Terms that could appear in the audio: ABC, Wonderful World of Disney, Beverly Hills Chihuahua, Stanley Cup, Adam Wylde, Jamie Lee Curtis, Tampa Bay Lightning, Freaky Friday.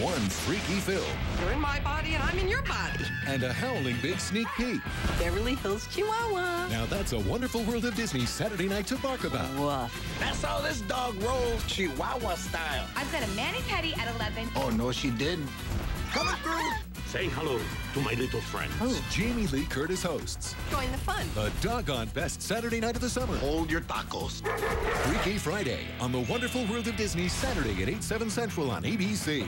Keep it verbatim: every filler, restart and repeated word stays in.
one freaky film. You're in my body and I'm in your body. And a howling big sneak peek. Beverly Hills Chihuahua. Now that's a Wonderful World of Disney Saturday night to bark about. Woof. That's how this dog rolls, Chihuahua style. I've got a mani-pedi at eleven. Oh, no, she didn't. Coming through. Say hello to my little friends. Oh. Jamie Lee Curtis hosts. Join the fun. The doggone best Saturday night of the summer. Hold your tacos. Freaky Friday on the Wonderful World of Disney Saturday at eight, seven Central on A B C.